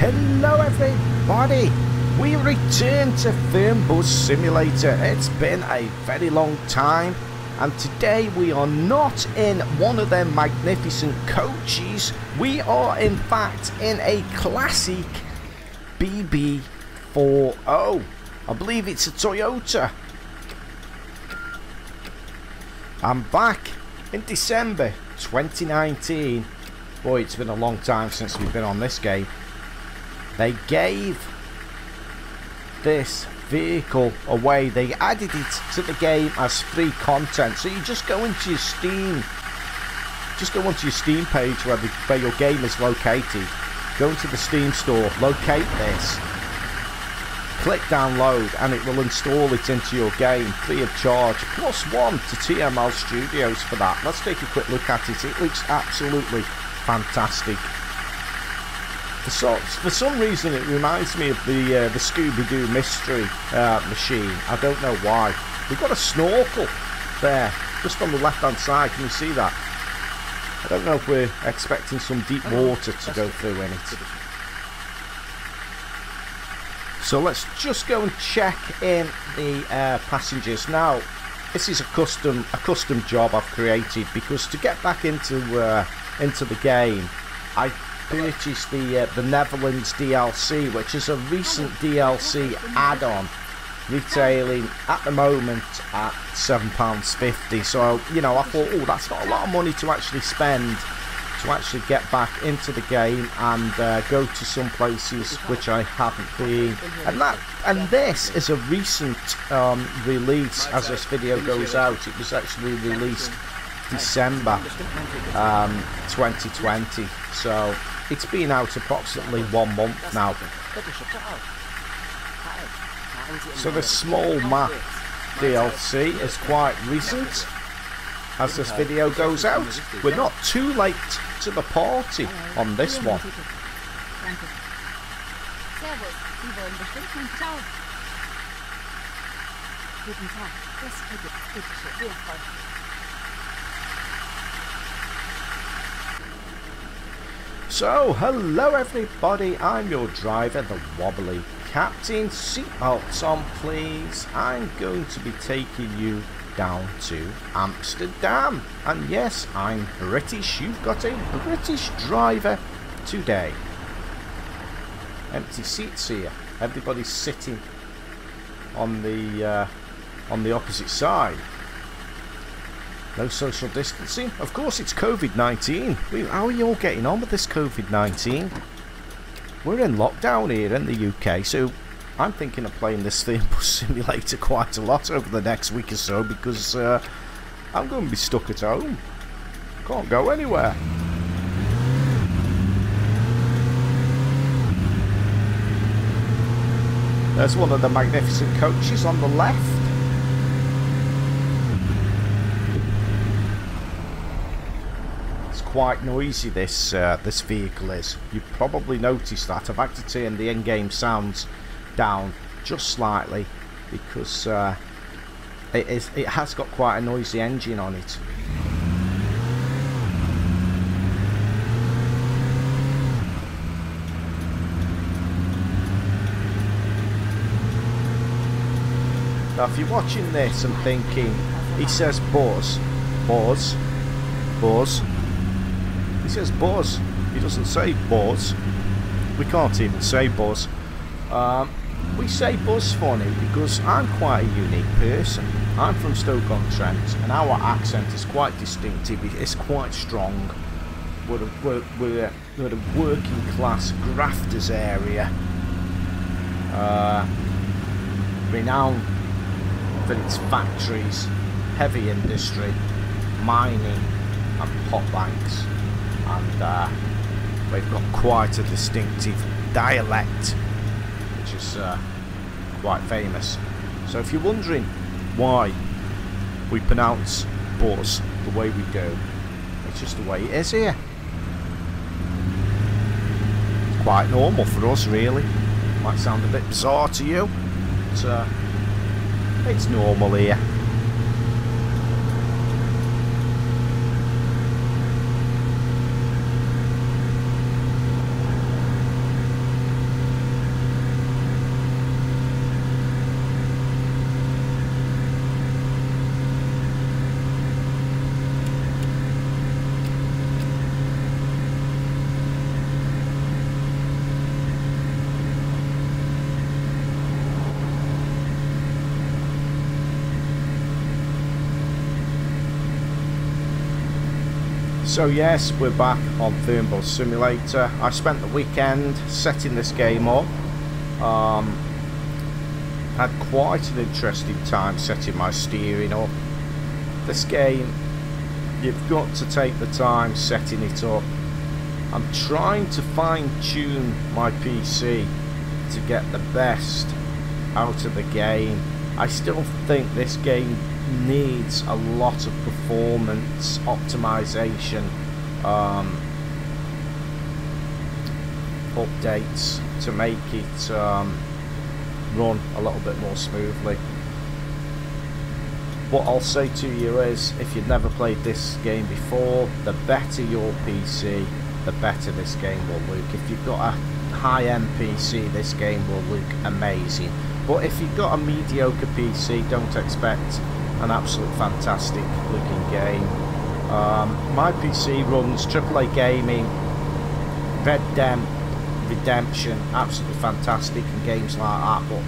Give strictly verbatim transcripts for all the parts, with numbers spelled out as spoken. Hello everybody! We return to Fernbus Simulator. It's been a very long time, and today we are not in one of their magnificent coaches. We are in fact in a classic B B forty. I believe it's a Toyota. I'm back in December twenty nineteen. Boy, it's been a long time since we've been on this game. They gave this vehicle away. They added it to the game as free content. So you just go into your Steam, just go onto your Steam page where, the, where your game is located. Go into the Steam store, locate this, click download, and it will install it into your game free of charge. Plus one to T M L Studios for that. Let's take a quick look at it. It looks absolutely fantastic. So, for some reason it reminds me of the uh, the Scooby-Doo mystery uh, machine. I don't know why. We've got a snorkel there, just on the left hand side. Can you see that? I don't know if we're expecting some deep water to go through in it. So let's just go and check in the uh, passengers. Now, this is a custom a custom job I've created, because to get back into uh, into the game, I purchased the uh, the Netherlands D L C, which is a recent D L C add-on, retailing at the moment at seven pounds fifty. So, you know, I thought, oh, that's not a lot of money to actually spend to actually get back into the game and uh, go to some places which I haven't been. And that, and this is a recent um, release. As this video goes out, it was actually released December um, twenty twenty. So it's been out approximately one month now. So the small map D L C is quite recent as this video goes out. We're not too late to the party on this one. So, hello everybody, I'm your driver, the Wobbly Captain. Seatbelts on please. I'm going to be taking you down to Amsterdam. And yes, I'm British. You've got a British driver today. Empty seats here. Everybody's sitting on the, uh, on the opposite side. No social distancing. Of course, it's COVID nineteen. How are you all getting on with this COVID nineteen? We're in lockdown here in the U K, so I'm thinking of playing this Fernbus Simulator quite a lot over the next week or so, because uh, I'm going to be stuck at home. Can't go anywhere. There's one of the magnificent coaches on the left. Quite noisy this uh, this vehicle is. You probably noticed that. I've had to turn the in-game sounds down just slightly, because uh, it is it has got quite a noisy engine on it. Now, if you're watching this and thinking, he says buzz, buzz, buzz. He says buzz. He doesn't say buzz. We can't even say buzz. Um, we say buzz funny because I'm quite a unique person. I'm from Stoke-on-Trent, and our accent is quite distinctive. It's quite strong. We're a, we're, we're a, we're a working class grafters area, uh, renowned for its factories, heavy industry, mining, and pot banks. And uh, we've got quite a distinctive dialect, which is uh, quite famous. So if you're wondering why we pronounce buzz the way we do, it's just the way it is here. It's quite normal for us, really. Might sound a bit bizarre to you, but uh, it's normal here. So yes, we're back on Fernbus Simulator. I spent the weekend setting this game up. Um, had quite an interesting time setting my steering up. This game, you've got to take the time setting it up. I'm trying to fine-tune my P C to get the best out of the game. I still think this game needs a lot of performance optimization um, updates to make it um, run a little bit more smoothly. What I'll say to you is, if you've never played this game before, the better your P C, the better this game will look. If you've got a high-end P C, this game will look amazing, but if you've got a mediocre P C, don't expect an absolute fantastic looking game. Um, my P C runs triple A gaming, Red Dead Redemption, absolutely fantastic, and games like that, but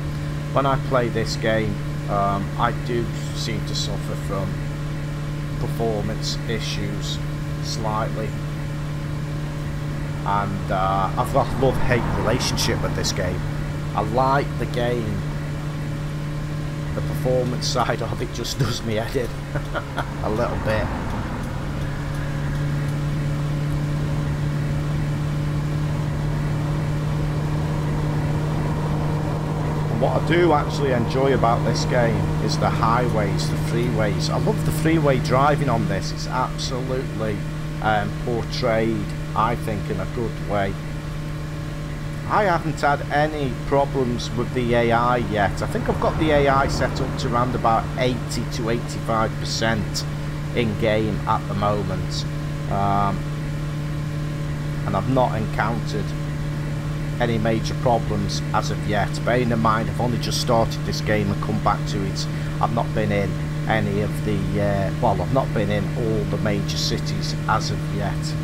when I play this game, um, I do seem to suffer from performance issues slightly, and uh, I've got a love-hate relationship with this game. I like the game. The performance side of it just does me head in a little bit. And what I do actually enjoy about this game is the highways, the freeways. I love the freeway driving on this. It's absolutely um, portrayed, I think, in a good way. I haven't had any problems with the A I yet. I think I've got the A I set up to around about eighty to eighty-five percent in game at the moment, um, and I've not encountered any major problems as of yet. Bearing in mind I've only just started this game and come back to it, I've not been in any of the uh, well I've not been in all the major cities as of yet.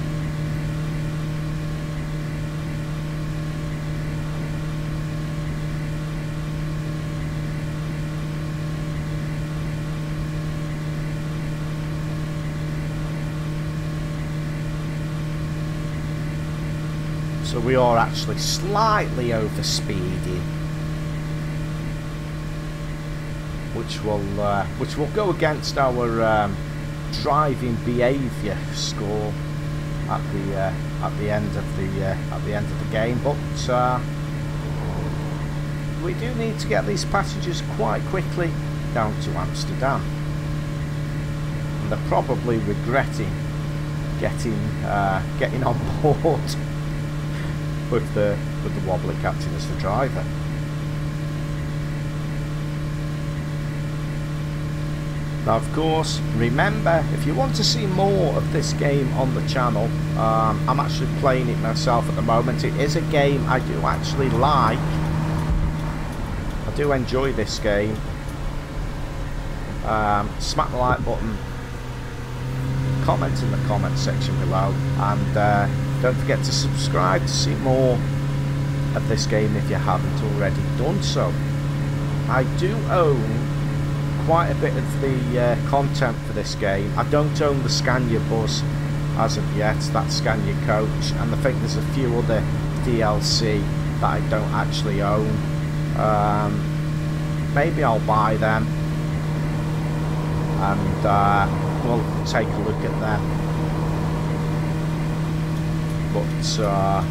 So we are actually slightly over speeding, which will uh, which will go against our um, driving behaviour score at the uh, at the end of the uh, at the end of the game. But uh, we do need to get these passengers quite quickly down to Amsterdam, and they're probably regretting getting uh, getting on board. With the with the Wobbly Captain as the driver. Now, of course, remember, if you want to see more of this game on the channel, um, I'm actually playing it myself at the moment. It is a game I do actually like. I do enjoy this game. Um, smack the like button. Comment in the comment section below, and uh, don't forget to subscribe to see more of this game if you haven't already done so. I do own quite a bit of the uh, content for this game. I don't own the Scania bus as of yet, that Scania coach, and I think there's a few other D L C that I don't actually own. Um, maybe I'll buy them and uh, we'll take a look at that. But uh,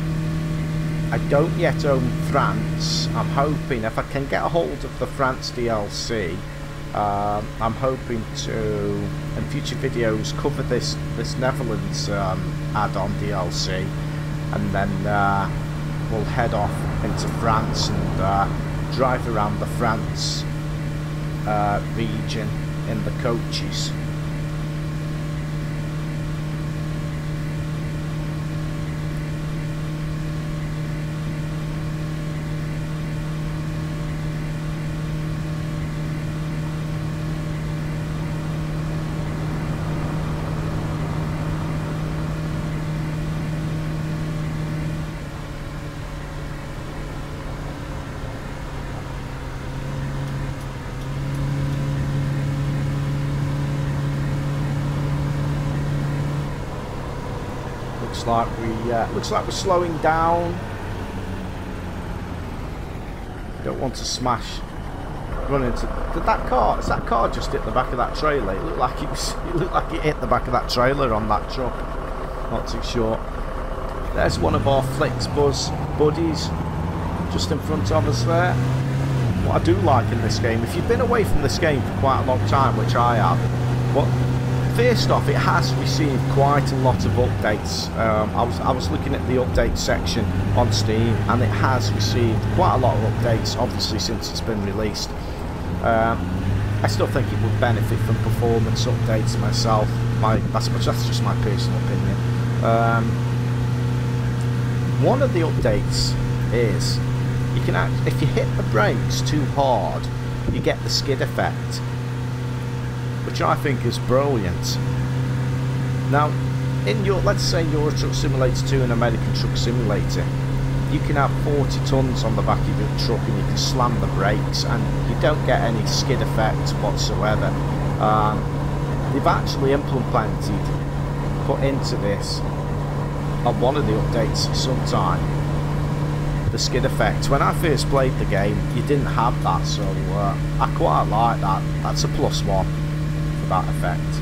I don't yet own France. I'm hoping, if I can get a hold of the France D L C, um, I'm hoping to, in future videos, cover this this Netherlands um, add-on D L C, and then uh, we'll head off into France and uh, drive around the France uh, region in the coaches. looks like we uh, looks like we're slowing down. Don't want to smash. Run into did that car? Is that car just hit the back of that trailer? It looked like it was. It looked like it hit the back of that trailer on that truck. Not too sure. There's one of our Flixbuzz buddies just in front of us there. What I do like in this game, if you've been away from this game for quite a long time, which I have, but first off, it has received quite a lot of updates. Um, I was I was looking at the update section on Steam, and it has received quite a lot of updates, obviously, since it's been released. Um, I still think it would benefit from performance updates myself. My, that's, that's just my personal opinion. Um, One of the updates is you can act, if you hit the brakes too hard, you get the skid effect, which I think is brilliant. Now, in your let's say you're a Truck Simulator two and American Truck Simulator, you can have forty tons on the back of your truck and you can slam the brakes and you don't get any skid effect whatsoever. Um, they've actually implemented, put into this, on one of the updates sometime, the skid effect. When I first played the game, you didn't have that, so uh, I quite like that. That's a plus one for that effect.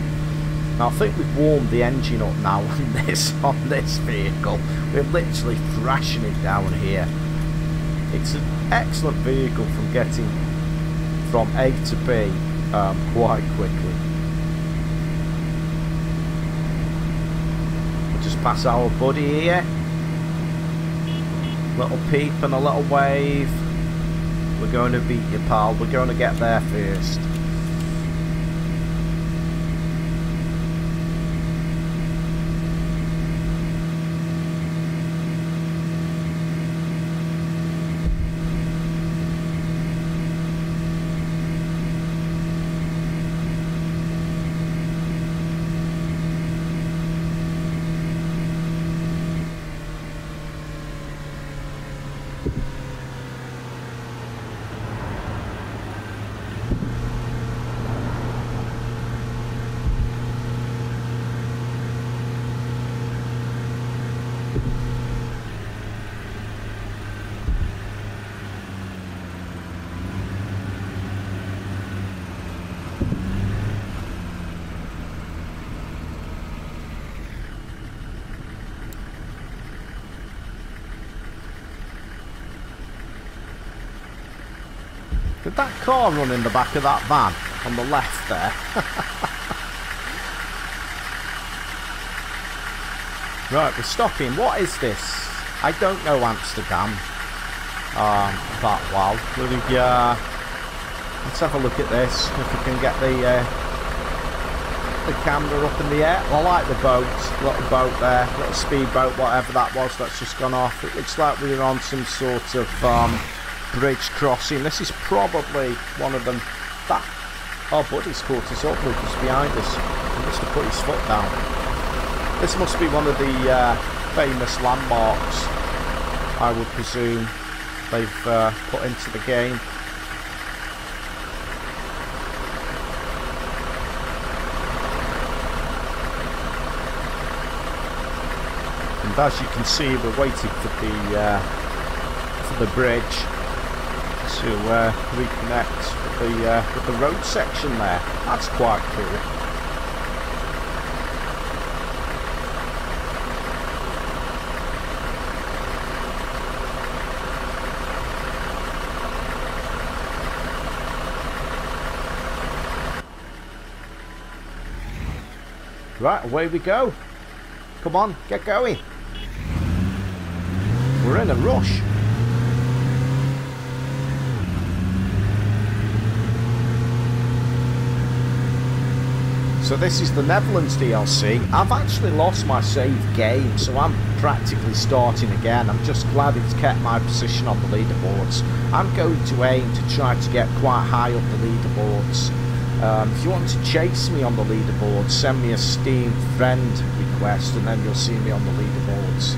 Now I think we've warmed the engine up now on this on this vehicle. We're literally thrashing it down here. It's an excellent vehicle from getting from A to B um, quite quickly. Pass our buddy here. Little peep and a little wave. We're going to beat you, pal. We're going to get there first. Did that car run in the back of that van on the left there? Right, we're stopping. What is this? I don't know Amsterdam um, that well. Really, uh, let's have a look at this. If we can get the uh, the camera up in the air. I like the boat. Little boat there. Little speedboat, whatever that was. That's just gone off. It looks like we were on some sort of... Um, bridge crossing. This is probably one of them. That our buddy's caught us up. Look, he's behind us. He must have put his foot down. This must be one of the uh, famous landmarks, I would presume, they've uh, put into the game. And as you can see, we're waiting for the uh, for the bridge to uh, reconnect with the, uh, with the road section there. That's quite cool. Right, away we go. Come on, get going. We're in a rush. So this is the Netherlands D L C. I've actually lost my save game, so I'm practically starting again. I'm just glad it's kept my position on the leaderboards. I'm going to aim to try to get quite high up the leaderboards. Um, if you want to chase me on the leaderboards, send me a Steam friend request and then you'll see me on the leaderboards.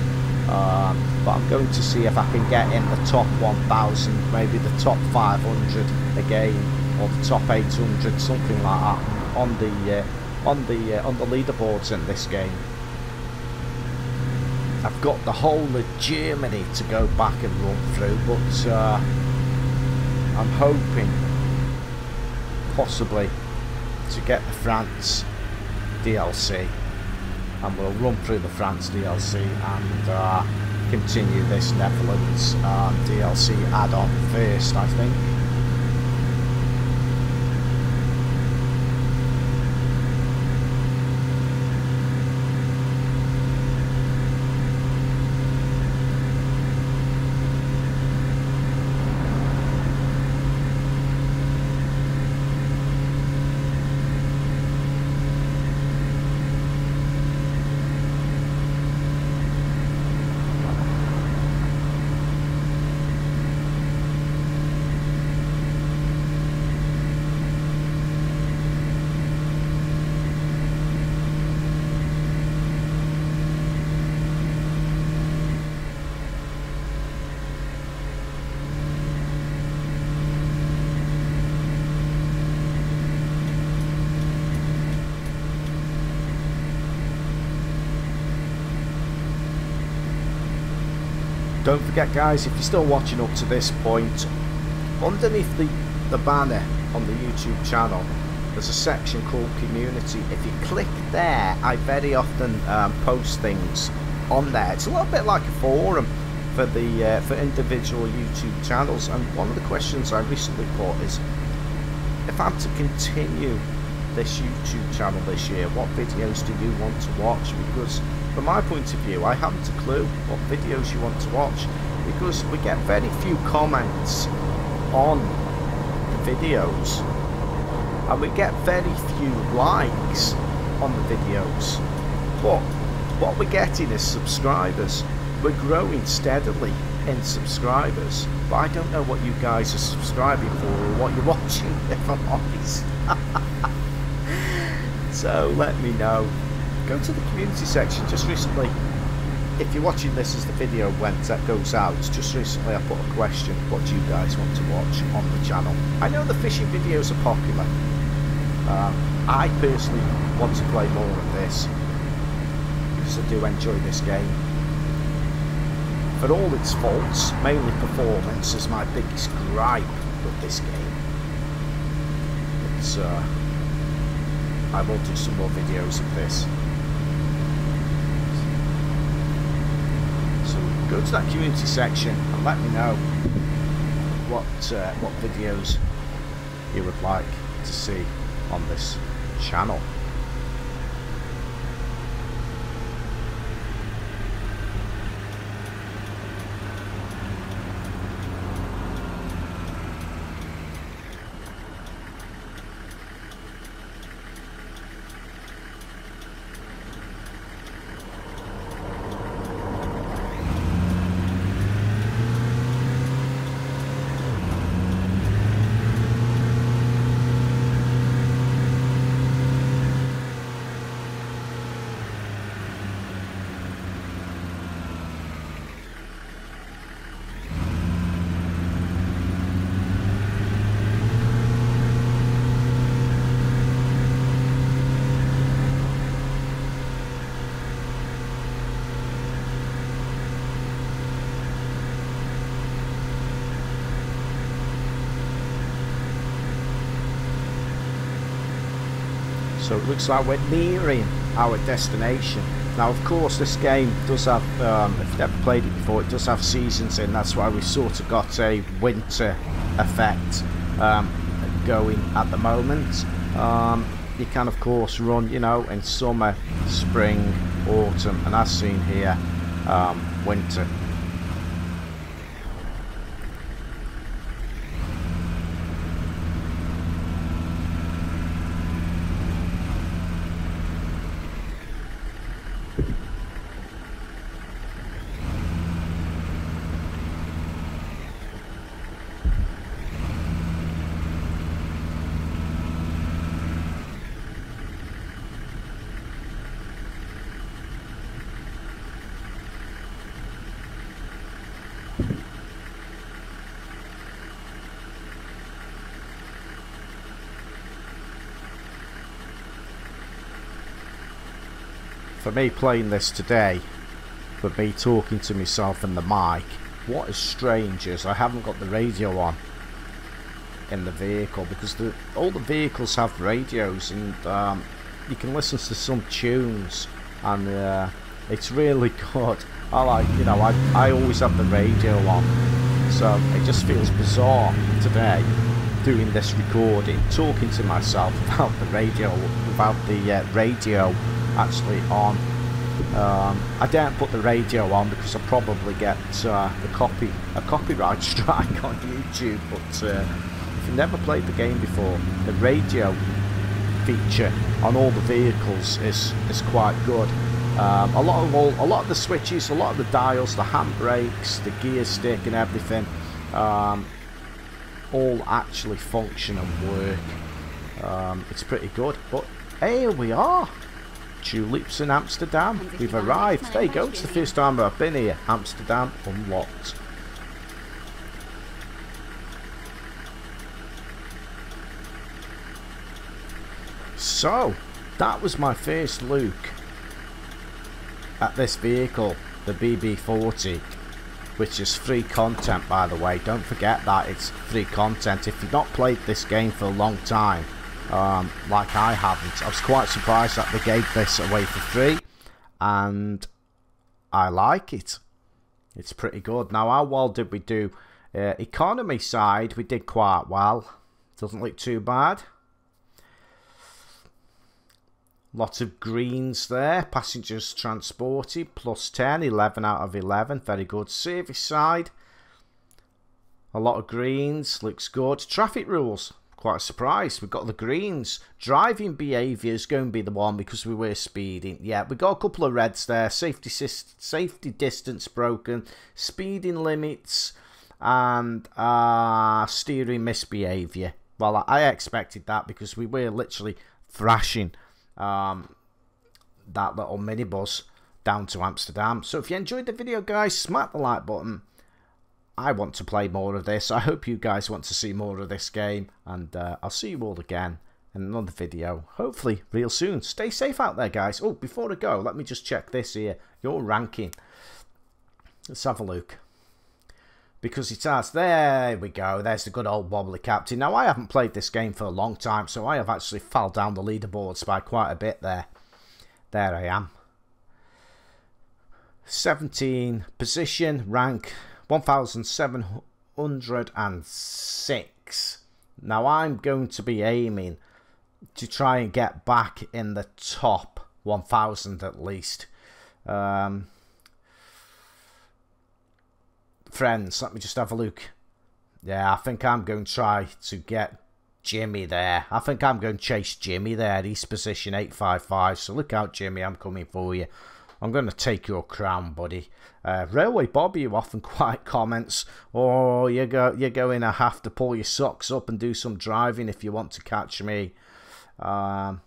Um, but I'm going to see if I can get in the top one thousand, maybe the top five hundred again, or the top eight hundred, something like that. On the uh, on the uh, on the leaderboards in this game. I've got the whole of Germany to go back and run through, but uh, I'm hoping possibly to get the France D L C, and we'll run through the France D L C and uh, continue this Netherlands uh, D L C add-on first, I think. Don't forget, guys, if you're still watching up to this point, underneath the, the banner on the YouTube channel, there's a section called Community. If you click there, I very often um, post things on there. It's a little bit like a forum for the uh, for individual YouTube channels. And one of the questions I recently put is, if I'm to continue this YouTube channel this year, what videos do you want to watch? Because from my point of view, I haven't a clue what videos you want to watch, because we get very few comments on the videos and we get very few likes on the videos, but what we're getting is subscribers. We're growing steadily in subscribers, but I don't know what you guys are subscribing for or what you're watching, if I'm honest. So let me know. Go to the community section. Just recently, if you're watching this as the video when that goes out, just recently I put a question, what do you guys want to watch on the channel? I know the fishing videos are popular. Uh, I personally want to play more of this, because I do enjoy this game. For all its faults, mainly performance is my biggest gripe with this game. But uh, I will do some more videos of this. Go to that community section and let me know what uh, what videos you would like to see on this channel. So it looks like we're nearing our destination. Now, of course, this game does have, um, if you've never played it before, it does have seasons in. That's why we sort of got a winter effect um, going at the moment. Um, you can, of course, run, you know, in summer, spring, autumn, and as seen here, um, winter. For me playing this today of me talking to myself and the mic. What is strange is I haven't got the radio on in the vehicle, because the, all the vehicles have radios, and um, you can listen to some tunes, and uh, it's really good. I like, you know, I, I always have the radio on, so it just feels bizarre today doing this recording, talking to myself about the radio, about the uh, radio actually on. Um, I don't put the radio on because I probably get uh, the copy a copyright strike on YouTube. But uh, if you've never played the game before, the radio feature on all the vehicles is is quite good. Um, a lot of all, a lot of the switches, a lot of the dials, the handbrakes, the gear stick, and everything. Um, all actually function and work. Um, it's pretty good. But here we are, tulips in Amsterdam. We've arrived. There you go, it's the first time I've been here. Amsterdam unlocked. So that was my first look at this vehicle, the B B forty, which is free content, by the way. Don't forget that it's free content. If you've not played this game for a long time, um, like I haven't, I was quite surprised that they gave this away for free, and I like it. It's pretty good. Now, how well did we do? Uh, economy side, we did quite well. Doesn't look too bad. Lots of greens there. Passengers transported, plus ten, eleven out of eleven. Very good. Service side, a lot of greens. Looks good. Traffic rules, quite surprised. We've got the greens. Driving behaviour is going to be the one because we were speeding. Yeah, we got a couple of reds there. Safety, safety distance broken. Speeding limits and uh, steering misbehaviour. Well, I expected that because we were literally thrashing Um, that little minibus down to Amsterdam. So if you enjoyed the video, guys, smack the like button. I want to play more of this. I hope you guys want to see more of this game, and uh, I'll see you all again in another video, hopefully real soon. Stay safe out there, guys. Oh, before I go, let me just check this here, your ranking. Let's have a look, because it has. There we go. There's the good old Wobbly Captain. Now, I haven't played this game for a long time, so I have actually fell down the leaderboards by quite a bit there. There I am. seventeenth position, rank one thousand seven hundred six. Now, I'm going to be aiming to try and get back in the top one thousand at least. Um... Friends, let me just have a look. Yeah, I think I'm going to try to get Jimmy there. I think I'm going to chase Jimmy there. He's position eight five five. So look out, Jimmy. I'm coming for you. I'm going to take your crown, buddy. Uh, Railway Bobby, who often quite comments, "Oh, you go, you're going to have to pull your socks up and do some driving if you want to catch me, um,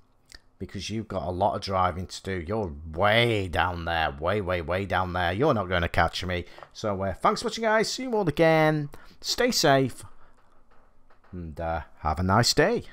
because you've got a lot of driving to do. You're way down there. Way, way, way down there. You're not going to catch me." So, uh, thanks for watching, guys. See you all again. Stay safe. And uh, have a nice day.